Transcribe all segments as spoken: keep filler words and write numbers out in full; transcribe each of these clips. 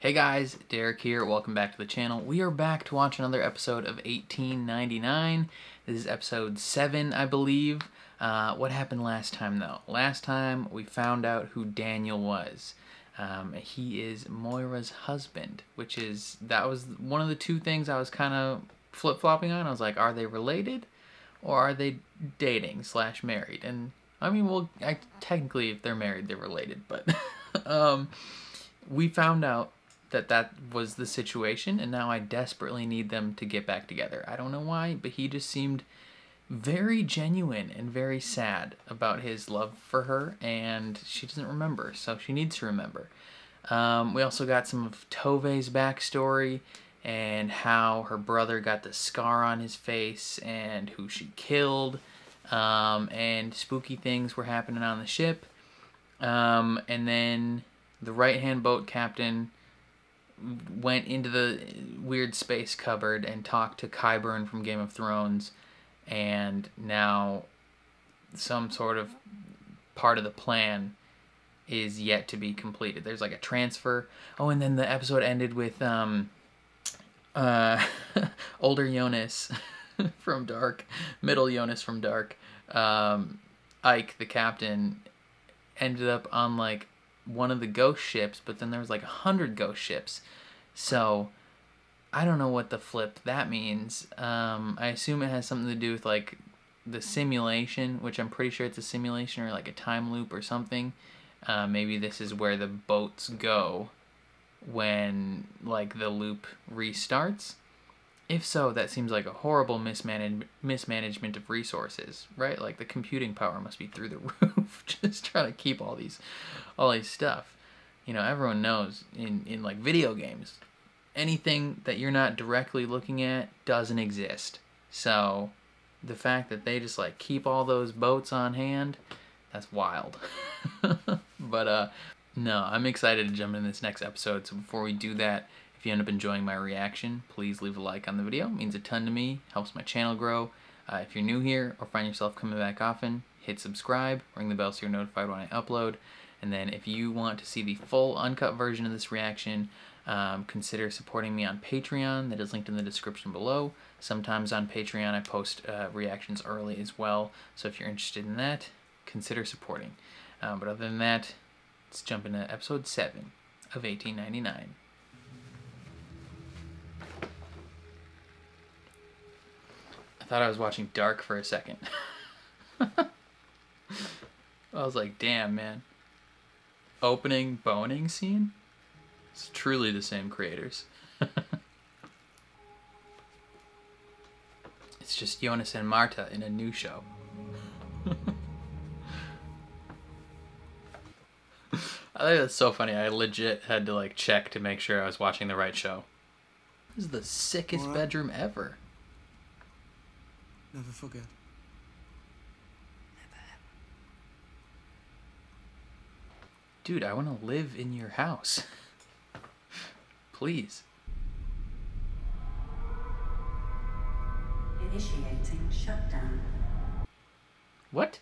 Hey guys, Derek here. Welcome back to the channel. We are back to watch another episode of eighteen ninety-nine. This is episode seven, I believe. Uh, what happened last time, though? Last time, we found out who Daniel was. Um, he is Moira's husband, which is, that was one of the two things I was kind of flip-flopping on. I was like, are they related or are they dating slash married? And, I mean, well, I, technically, if they're married, they're related, but um, we found out that that was the situation, and now I desperately need them to get back together. I don't know why, but he just seemed very genuine and very sad about his love for her, and she doesn't remember, so she needs to remember. Um, we also got some of Tove's backstory and how her brother got the scar on his face and who she killed, um, and spooky things were happening on the ship. Um, and then the right-hand boat captain went into the weird space cupboard and talked to Qyburn from Game of Thrones, and now some sort of part of the plan is yet to be completed. There's like a transfer. Oh, and then the episode ended with um, uh, older Jonas from Dark, middle Jonas from Dark. Um, Ike, the captain, ended up on like one of the ghost ships, but then there was like a hundred ghost ships, so I don't know what the flip that means. um I assume it has something to do with like the simulation, which I'm pretty sure it's a simulation or like a time loop or something. Uh, maybe this is where the boats go when like the loop restarts. If so, that seems like a horrible mismanage mismanagement of resources, right? Like the computing power must be through the roof, just trying to keep all these, all these stuff. You know, everyone knows in, in like video games, anything that you're not directly looking at doesn't exist. So the fact that they just like keep all those boats on hand, that's wild. But uh, no, I'm excited to jump in this next episode. So before we do that, if you end up enjoying my reaction, please leave a like on the video. It means a ton to me, helps my channel grow. Uh, if you're new here or find yourself coming back often, hit subscribe, ring the bell so you're notified when I upload. And then if you want to see the full uncut version of this reaction, um, consider supporting me on Patreon. That is linked in the description below. Sometimes on Patreon I post uh, reactions early as well, so if you're interested in that, consider supporting. Um, but other than that, let's jump into episode seven of eighteen ninety-nine. I thought I was watching Dark for a second. I was like, damn, man. Opening boning scene? It's truly the same creators. It's just Jonas and Marta in a new show. I think that's so funny. I legit had to like check to make sure I was watching the right show. This is the sickest right. bedroom ever. Never forget. Never ever. Dude, I want to live in your house. Please. Initiating shutdown. What?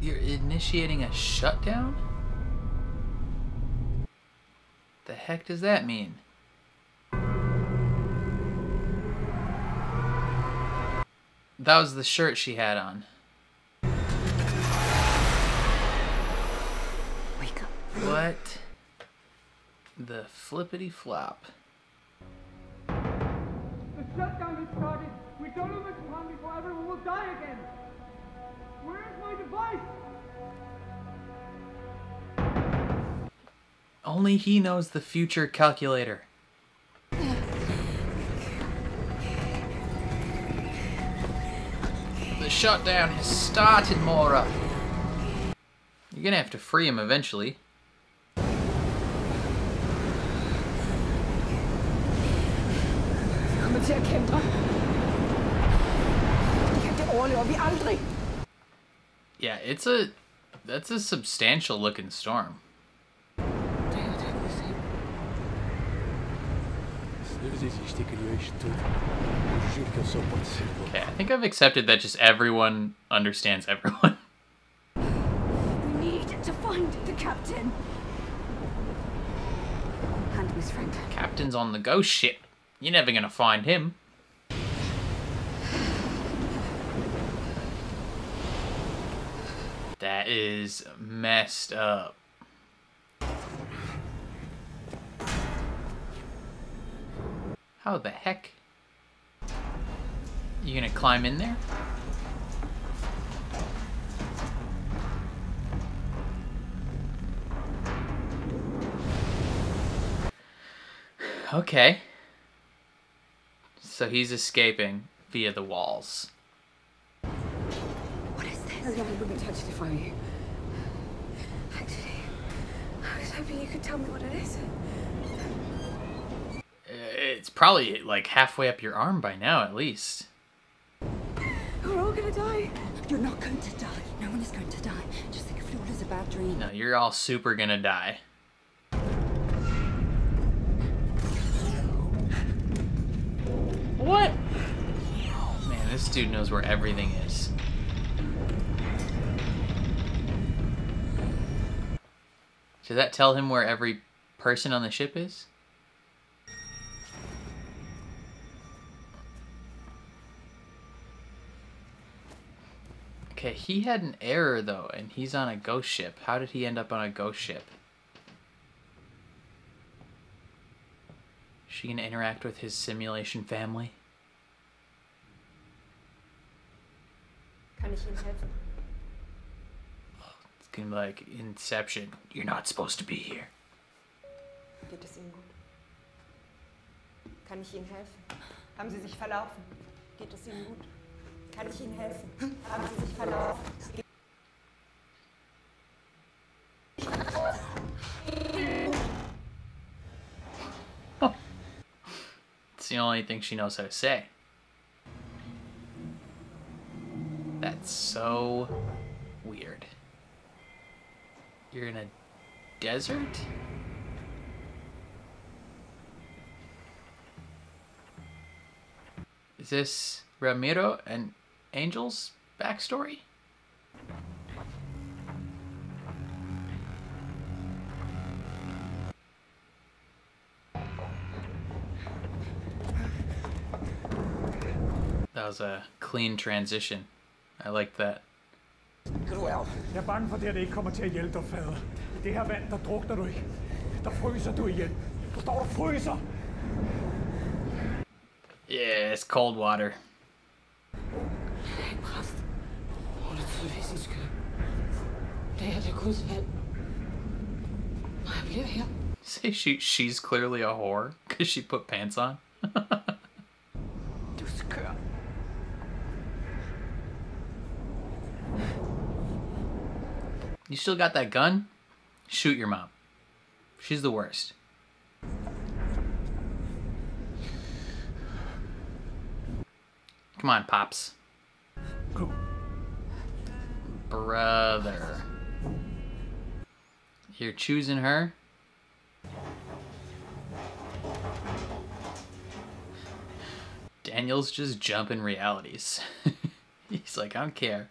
You're initiating a shutdown? The heck does that mean? That was the shirt she had on. Wake up. What the flippity flop? The shutdown has started. We don't know much time before everyone will die again. Where is my device? Only he knows the future calculator. Shutdown has started, Moira. You're gonna have to free him eventually. Yeah, it's a that's a substantial looking storm. Okay, I think I've accepted that just everyone understands everyone. We need to find the captain. and his friend. Captain's on the ghost ship. You're never gonna find him. That is messed up. How the heck? You gonna climb in there? Okay. So he's escaping via the walls. What is this? I wouldn't touch it if I were you. Actually, I was hoping you could tell me what it is. It's probably like halfway up your arm by now, at least. We're all gonna die. You're not going to die. No one is going to die. Just think of it all as a bad dream. No, you're all super gonna die. What? Oh man, this dude knows where everything is. Does that tell him where every person on the ship is? Okay, he had an error though, and he's on a ghost ship. How did he end up on a ghost ship? Is she gonna interact with his simulation family? Oh, it's gonna be like Inception. You're not supposed to be here. Geht es Ihnen gut? Kann ich Ihnen helfen? Haben Sie sich verlaufen? Geht es Ihnen gut? Kann ich Ihnen helfen? Haben Sie sich verlaufen? Oh. It's the only thing she knows how to say. That's so weird. You're in a desert? Is this Ramiro and Angel's backstory? That was a clean transition. I liked that. Jeg er bange for, at det ikke kommer til at hjælpe dig, fader. I det her vand, der drukner du ikke. Der fryser du igen. Forstår du? Fryser! Yeah, it's cold water. See, she, she's clearly a whore because she put pants on. You still got that gun? Shoot your mom. She's the worst. Come on, Pops. Cool. Brother. You're choosing her? Daniel's just jumping realities. He's like, I don't care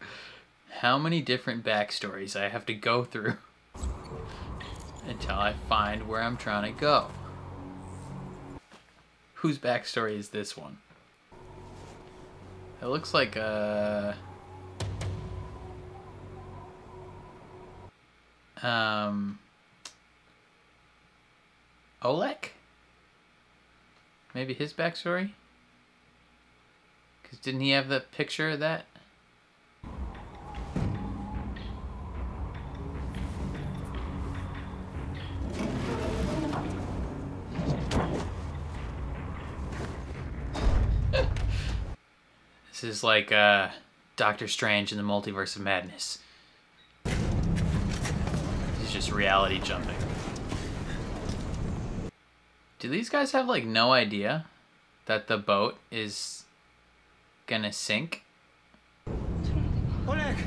how many different backstories I have to go through until I find where I'm trying to go. Whose backstory is this one? It looks like a... Um, Oleg? Maybe his backstory? Because didn't he have the picture of that? This is like uh, Doctor Strange in the Multiverse of Madness. Just reality jumping. Do these guys have like no idea that the boat is gonna sink? Oleg,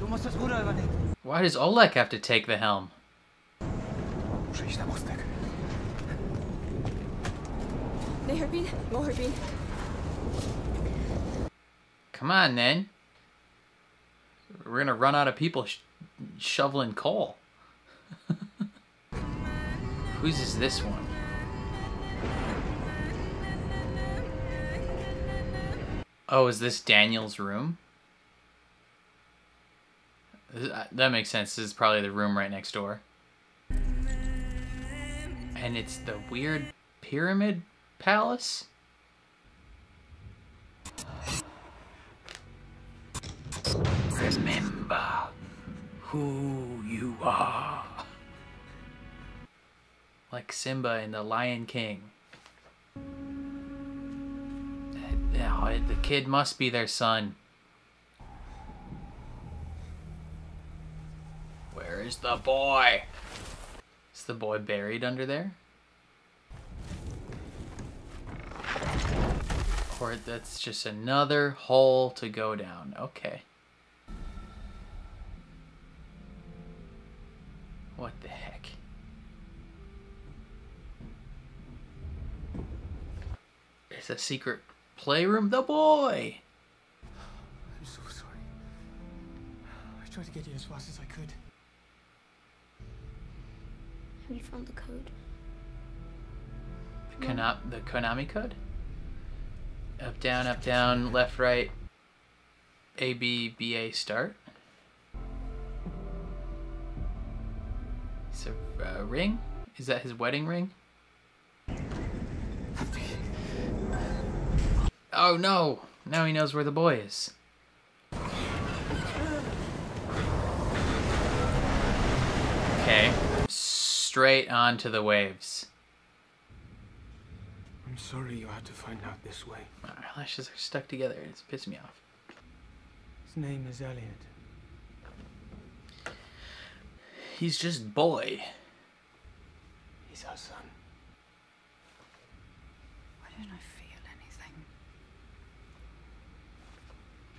du musst das Ruder übernehmen. Why does Oleg have to take the helm? Come on then. We're gonna run out of people sh shoveling coal. Whose is this one? Oh, is this Daniel's room? That makes sense. This is probably the room right next door. And it's the weird pyramid palace? Remember who you are. Like Simba in The Lion King. Oh, the kid must be their son. Where is the boy? Is the boy buried under there? Or that's just another hole to go down. Okay. What the heck? It's a secret playroom. The boy! I'm so sorry. I tried to get here as fast as I could. Have you found the code? The, Kono the Konami code? Up, down, up, down, left, right, A, B, B, A, start. It's a uh, ring? Is that his wedding ring? Oh no! Now he knows where the boy is. Okay. Straight onto the waves. I'm sorry you had to find out this way. My eyelashes are stuck together. It's pissing me off. His name is Elliot. He's just boy. He's our son. Why don't I feel anything?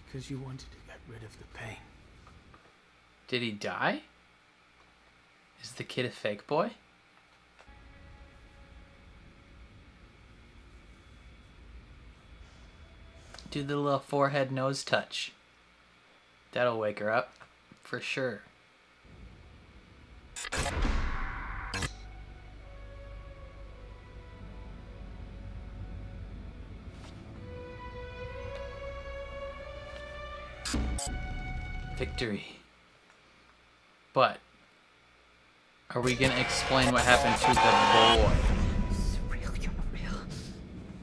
Because you wanted to get rid of the pain. Did he die? Is the kid a fake boy? Do the little forehead nose touch. That'll wake her up, for sure. Victory. But, are we gonna explain what happened to the boy? It's real, you're not real.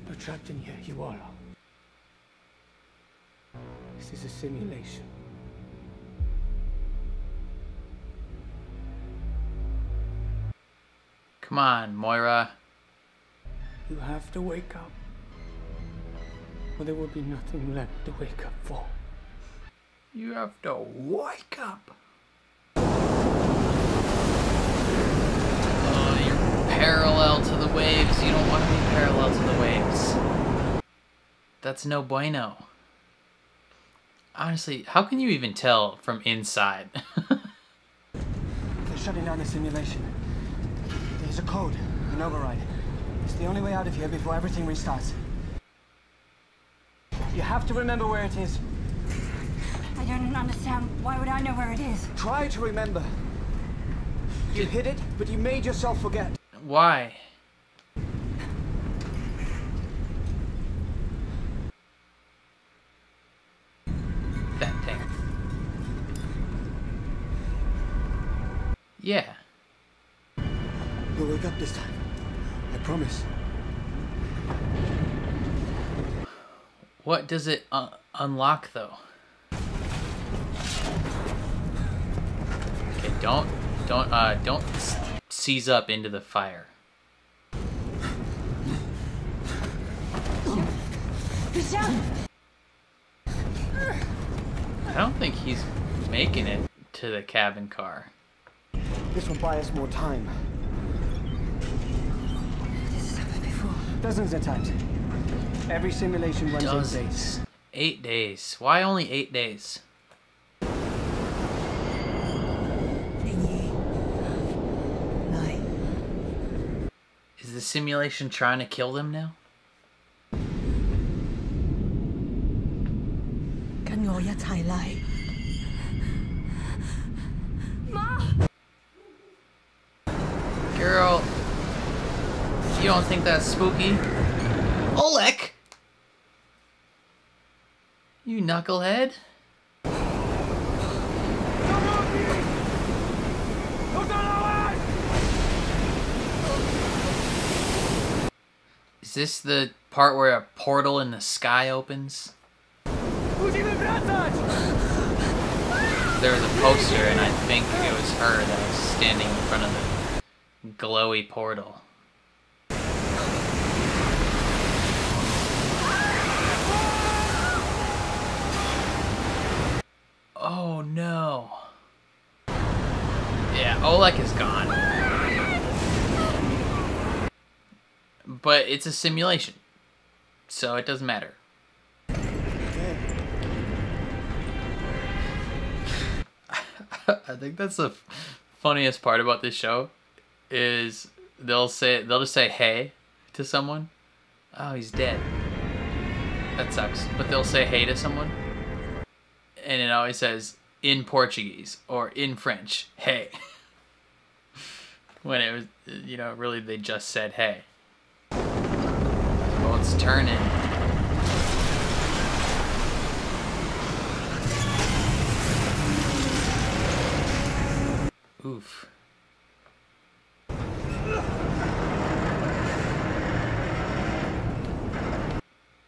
You're trapped in here, you are. This is a simulation. Come on, Moira. You have to wake up, or there will be nothing left to wake up for. You have to wake up. Oh, you're parallel to the waves. You don't want to be parallel to the waves. That's no bueno. Honestly, how can you even tell from inside? They're shutting down the simulation. There's a code, an override. It's the only way out of here before everything restarts. You have to remember where it is. I don't understand. Why would I know where it is? Try to remember. You hid it, but you made yourself forget. Why? Yeah. You'll wake up this time. I promise. What does it uh, unlock, though? Okay, don't, don't, uh, don't seize up into the fire. I don't think he's making it to the cabin car. This will buy us more time. This has happened before. Dozens of times. Every simulation runs Dozens. eight days. Eight days. Why only eight days? Nine. Is the simulation trying to kill them now? Ma! Girl, don't think that's spooky. Oleg! You knucklehead. Is this the part where a portal in the sky opens? There was a poster, and I think it was her that was standing in front of the glowy portal. Oh no. Yeah, Oleg is gone. But it's a simulation, so it doesn't matter. I think that's the funniest part about this show is they'll say they'll just say hey to someone. Oh, he's dead. That sucks. But they'll say hey to someone, and it always says in Portuguese or in French, hey. When it was, you know, really they just said hey. Well, it's turning. Oof.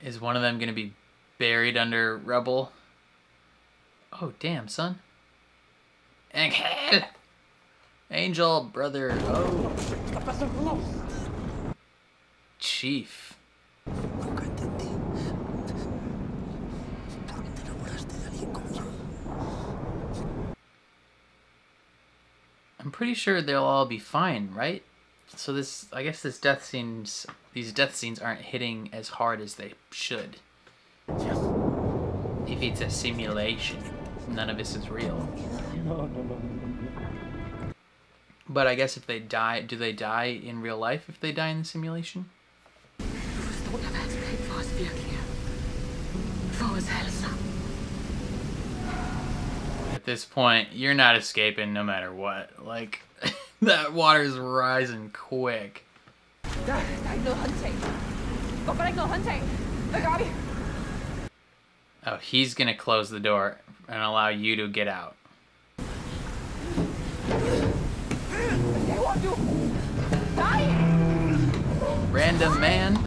Is one of them gonna be buried under rubble? Oh damn, son. Ángel! Angel, brother. Oh. Chief. I'm pretty sure they'll all be fine, right? So this, I guess this death scenes, these death scenes aren't hitting as hard as they should. If it's a simulation, none of this is real. But I guess if they die, do they die in real life if they die in the simulation? At this point, you're not escaping no matter what. Like, that water's rising quick. Oh, he's gonna close the door and allow you to get out. Random man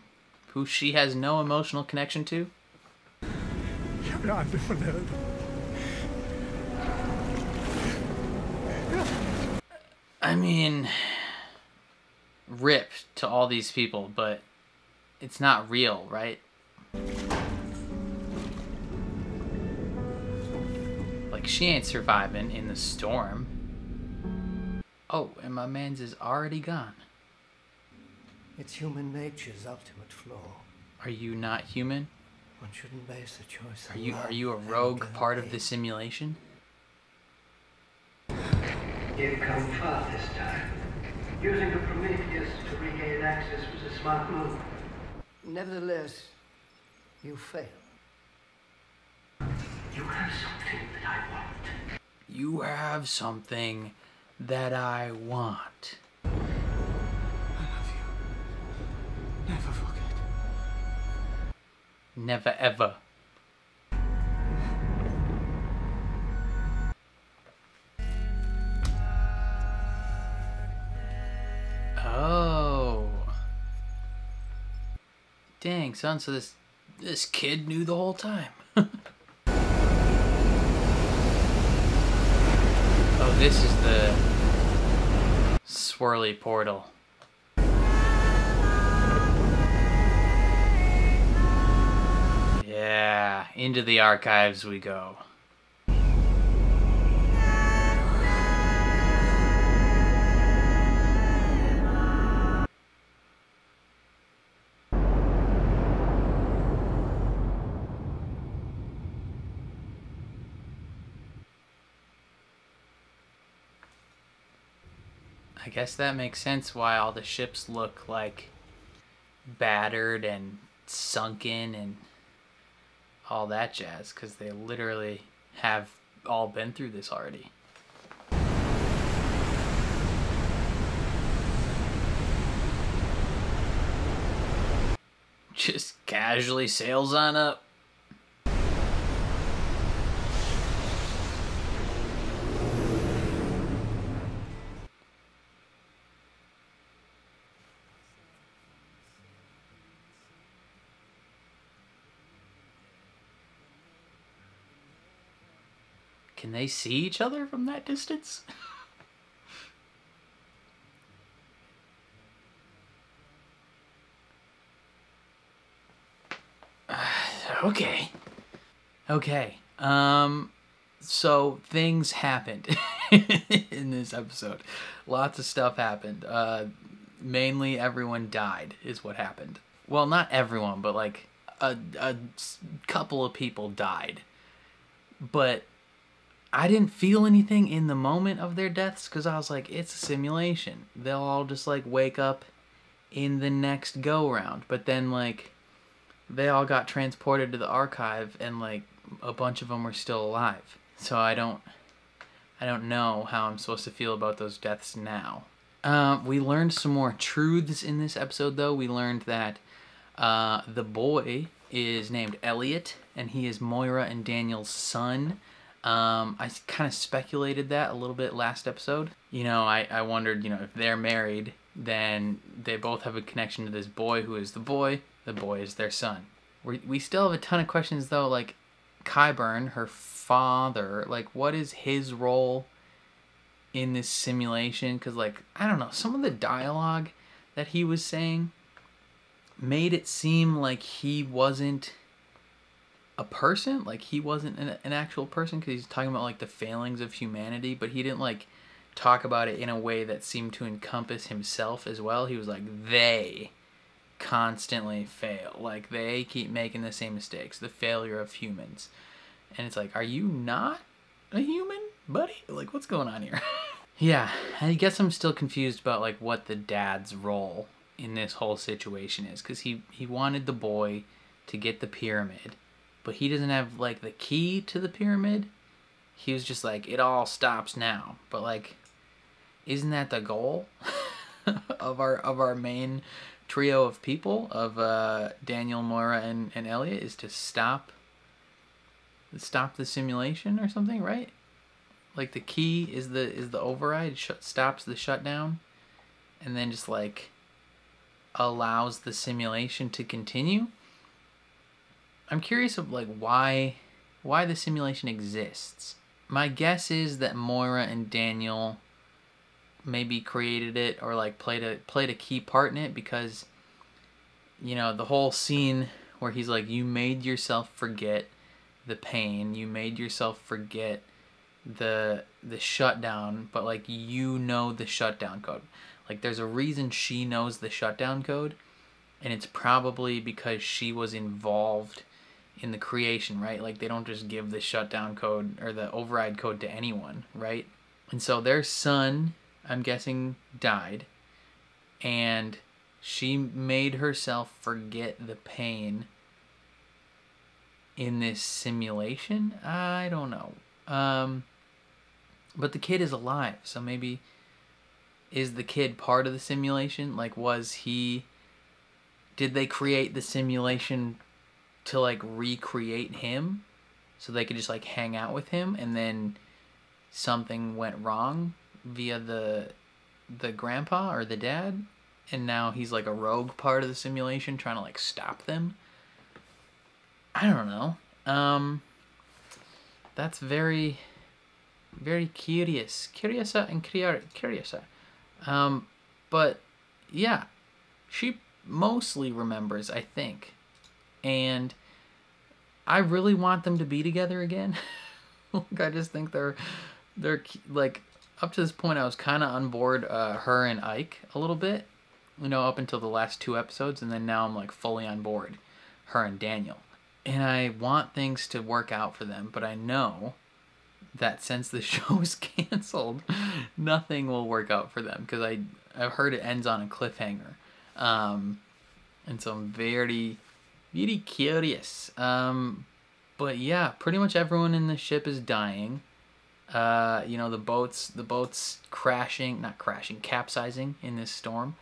who she has no emotional connection to. I mean, rip to all these people, but it's not real, right? Like, she ain't surviving in the storm. Oh, and my man's is already gone. It's human nature's ultimate flaw. Are you not human? One shouldn't base the choice on. Are you are you a rogue part of the simulation? You've come far this time. Using the Prometheus to regain access was a smart move. Nevertheless, you failed. You have something that I want. You have something that I want. I love you. Never forget. Never ever. Oh. Dang, son, so this this kid knew the whole time. Oh, this is the swirly portal. Yeah, into the archives we go. I guess that makes sense why all the ships look like battered and sunken and all that jazz, because they literally have all been through this already. just casually sails on up. Can they see each other from that distance? Okay. Okay. Um, so things happened in this episode. Lots of stuff happened. Uh, mainly everyone died is what happened. Well, not everyone, but like a, a couple of people died. But I didn't feel anything in the moment of their deaths because I was like, it's a simulation. They'll all just like wake up in the next go round. But then like they all got transported to the archive and like a bunch of them were still alive. So I don't, I don't know how I'm supposed to feel about those deaths now. Uh, we learned some more truths in this episode though. We learned that uh, the boy is named Elliot and he is Moira and Daniel's son. Um, I kind of speculated that a little bit last episode. You know, I, I wondered, you know, if they're married, then they both have a connection to this boy who is the boy. The boy is their son. We, we still have a ton of questions, though, like Qyburn, her father, like, what is his role in this simulation? Because, like, I don't know, some of the dialogue that he was saying made it seem like he wasn't a person, like he wasn't an, an actual person, because he's talking about like the failings of humanity, but he didn't like talk about it in a way that seemed to encompass himself as well. He was like, they constantly fail, like they keep making the same mistakes, the failure of humans. And it's like, are you not a human, buddy? Like, what's going on here? Yeah, I guess I'm still confused about like what the dad's role in this whole situation is, because he he wanted the boy to get the pyramid. But he doesn't have, like, the key to the pyramid. He was just like, it all stops now. But, like, isn't that the goal of our of our main trio of people, of uh, Daniel, Moira, and, and Elliot, is to stop, stop the simulation or something, right? Like, the key is the, is the override, sh stops the shutdown, and then just, like, allows the simulation to continue. I'm curious of like why why the simulation exists. My guess is that Moira and Daniel maybe created it or like played a played a key part in it, because you know, the whole scene where he's like, you made yourself forget the pain, you made yourself forget the the shutdown, but like you know the shutdown code. Like there's a reason she knows the shutdown code, and it's probably because she was involved in the creation, right? Like they don't just give the shutdown code or the override code to anyone, right? And so their son, I'm guessing, died, and she made herself forget the pain in this simulation. I don't know. Um, but the kid is alive, so maybe is the kid part of the simulation? Like was he, did they create the simulation to like recreate him so they could just like hang out with him, and then something went wrong via the the grandpa or the dad, and now he's like a rogue part of the simulation trying to like stop them? I don't know. Um that's very very curious curiousa and curiousa. Um but yeah, she mostly remembers, I think. And I really want them to be together again. Like I just think they're, they're like, up to this point I was kind of on board uh, her and Ike a little bit, you know, up until the last two episodes, and then now I'm like fully on board her and Daniel. And I want things to work out for them, but I know that since the show is canceled, nothing will work out for them, because I I've heard it ends on a cliffhanger. Um, and so I'm very... Really curious. Um, but yeah, pretty much everyone in the ship is dying. Uh, you know, the boats, the boats crashing, not crashing, capsizing in this storm.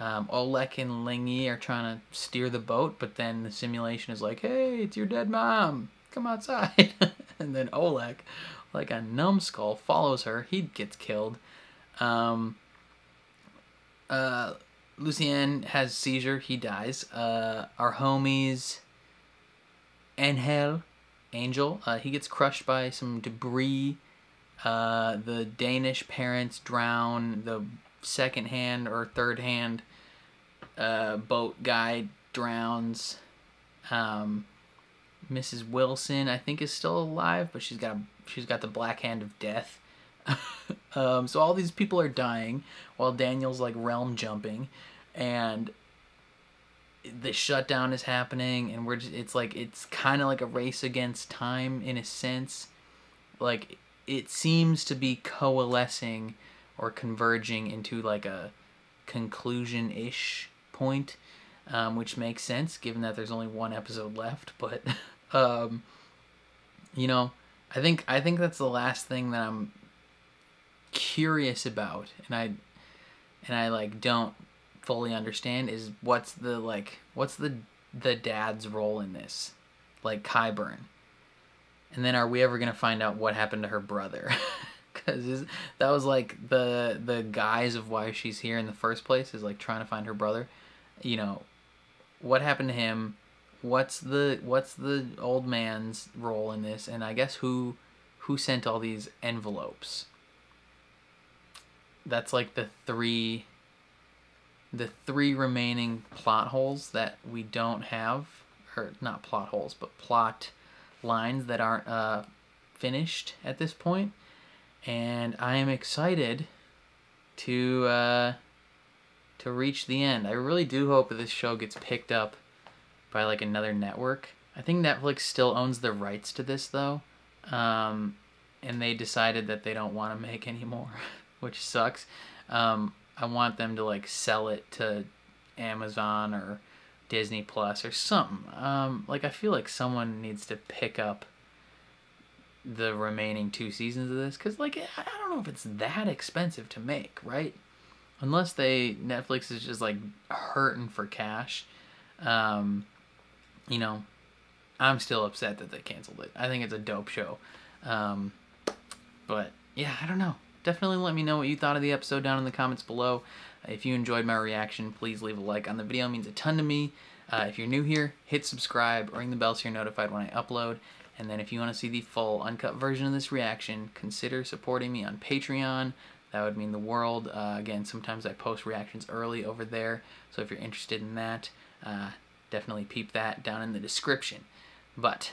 Um, Oleg and Ling Yi are trying to steer the boat, but then the simulation is like, hey, it's your dead mom. Come outside. And then Oleg, like a numbskull, follows her. He gets killed. Um, uh, Lucien has seizure. He dies. Uh, our homies, Ángel, Angel, uh, he gets crushed by some debris. Uh, the Danish parents drown. The second hand or third hand uh, boat guy drowns. Um, Missus Wilson, I think, is still alive, but she's got she's got the black hand of death. um, so all these people are dying while Daniel's like realm jumping, and the shutdown is happening, and we're just, it's like it's kind of like a race against time in a sense. Like it seems to be coalescing or converging into like a conclusion-ish point, um, which makes sense given that there's only one episode left. But um, you know, I think I think that's the last thing that I'm curious about, and I and I like don't fully understand is what's the like what's the the dad's role in this, like Qyburn, and then are we ever gonna find out what happened to her brother? Because that was like the the guise of why she's here in the first place, is like trying to find her brother. You know, what happened to him? What's the what's the old man's role in this? And I guess who who sent all these envelopes? That's like the three the three remaining plot holes that we don't have, or not plot holes, but plot lines that aren't uh, finished at this point. And I am excited to uh, to reach the end. I really do hope that this show gets picked up by like another network. I think Netflix still owns the rights to this though, um, and they decided that they don't want to make any more, which sucks. Um, I want them to like sell it to Amazon or Disney Plus or something. Um, like I feel like someone needs to pick up the remaining two seasons of this, because like I don't know if it's that expensive to make, right? Unless they Netflix is just like hurting for cash. Um you know, I'm still upset that they canceled it. I think it's a dope show. Um but yeah, I don't know. Definitely let me know what you thought of the episode down in the comments below. If you enjoyed my reaction, please leave a like on the video. It means a ton to me. Uh, if you're new here, hit subscribe, ring the bell so you're notified when I upload. And then if you want to see the full uncut version of this reaction, consider supporting me on Patreon. That would mean the world. Uh, again, sometimes I post reactions early over there, so if you're interested in that, uh, definitely peep that down in the description. But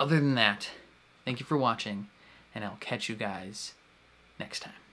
other than that, thank you for watching, and I'll catch you guys next time.